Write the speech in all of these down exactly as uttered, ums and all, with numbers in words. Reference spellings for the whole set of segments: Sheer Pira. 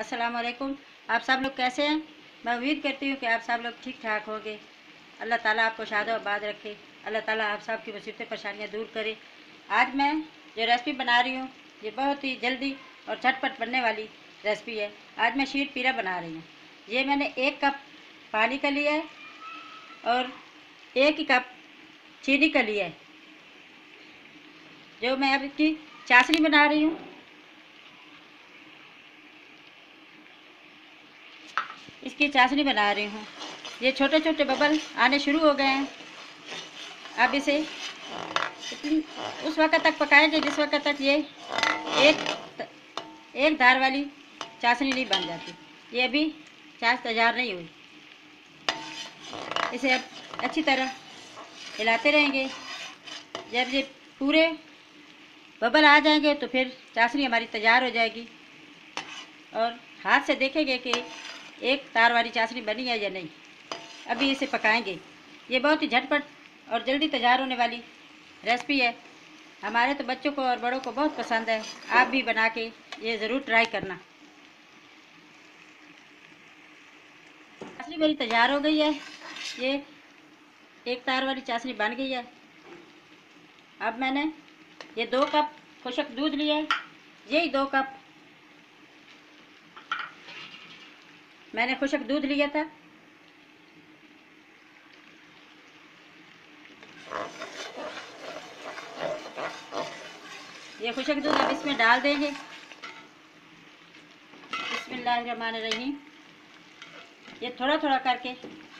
अस्सलाम वालेकुम। आप सब लोग कैसे हैं? मैं उम्मीद करती हूँ कि आप सब लोग ठीक ठाक होंगे। अल्लाह ताला आपको शाद और आबाद रखे। अल्लाह ताला आप सब की मुसीबतें परेशानियाँ दूर करे। आज मैं जो रेसिपी बना रही हूँ ये बहुत ही जल्दी और झटपट बनने वाली रेसिपी है। आज मैं शीर पीरा बना रही हूँ। ये मैंने एक कप पानी का लिया है और एक ही कप चीनी का लिया है, जो मैं अब इसकी चाशनी बना रही हूँ। इसकी चाशनी बना रही हूँ। ये छोटे छोटे बबल आने शुरू हो गए हैं। अब इसे उस वक्त तक पकाएंगे जिस वक्त तक ये एक एक धार वाली चाशनी नहीं बन जाती। ये अभी चाश तैयार नहीं हुई। इसे अब अच्छी तरह हिलाते रहेंगे। जब ये पूरे बबल आ जाएंगे तो फिर चाशनी हमारी तैयार हो जाएगी। और हाथ से देखेंगे कि एक तार वाली चाशनी बनी है या नहीं। अभी इसे पकाएंगे। ये बहुत ही झटपट और जल्दी तैयार होने वाली रेसिपी है। हमारे तो बच्चों को और बड़ों को बहुत पसंद है। आप भी बना के ये ज़रूर ट्राई करना। चाशनी मेरी तैयार हो गई है। ये एक तार वाली चाशनी बन गई है। अब मैंने ये दो कप खुशक दूध लिया है। यही दो कप मैंने खुशक दूध लिया था। ये खुशक दूध अब इसमें डाल देंगे। बिस्मिल्लाहिर्रहमानिर्रहीम। ये थोड़ा थोड़ा करके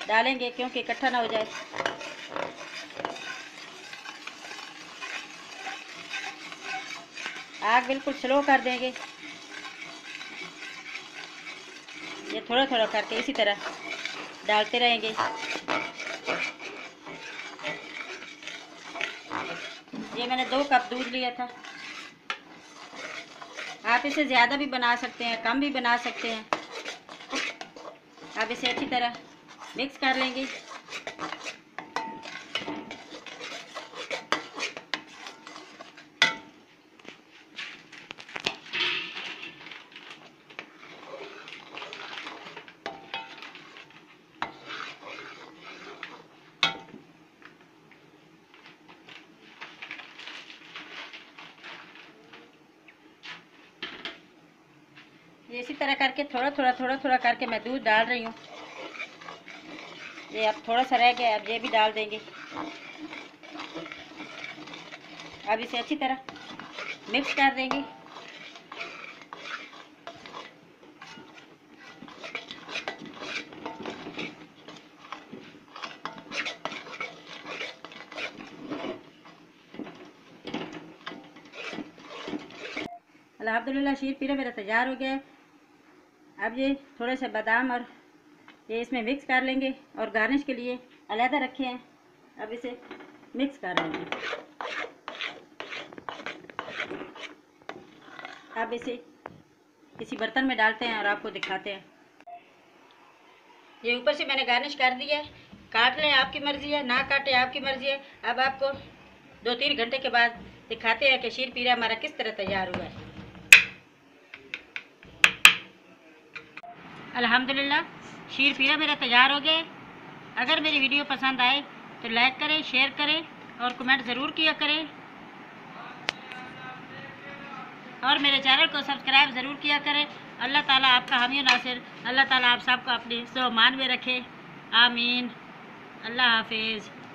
डालेंगे क्योंकि इकट्ठा ना हो जाए। आग बिल्कुल स्लो कर देंगे। ये थोड़ा थोड़ा करके इसी तरह डालते रहेंगे। ये मैंने दो कप दूध लिया था। आप इसे ज़्यादा भी बना सकते हैं, कम भी बना सकते हैं। आप इसे अच्छी तरह मिक्स कर लेंगे। इसी तरह करके थोड़ा थोड़ा थोड़ा थोड़ा करके मैं दूध डाल रही हूँ। ये अब थोड़ा सा रह गया, अब ये भी डाल देंगे। अब इसे अच्छी तरह मिक्स कर देंगे। अल्हम्दुलिल्लाह शीर पीरा मेरा तैयार हो गया है। अब ये थोड़े से बादाम और ये इसमें मिक्स कर लेंगे और गार्निश के लिए अलहदा रखे हैं। अब इसे मिक्स कर लेंगे। अब इसे किसी बर्तन में डालते हैं और आपको दिखाते हैं। ये ऊपर से मैंने गार्निश कर दिया है। काट लें आपकी मर्ज़ी है, ना काटे आपकी मर्ज़ी है। अब आपको दो तीन घंटे के बाद दिखाते हैं कि शीर पीरा हमारा किस तरह तैयार हुआ है। अल्हम्दुलिल्लाह शीर पीरा मेरा तैयार हो गया। अगर मेरी वीडियो पसंद आए तो लाइक करें, शेयर करें और कमेंट ज़रूर किया करें। और मेरे चैनल को सब्सक्राइब ज़रूर किया करें। अल्लाह ताला आपका हामी नासिर। अल्लाह ताला आप सबको अपने सो मान में रखे। आमीन। अल्लाह हाफिज़।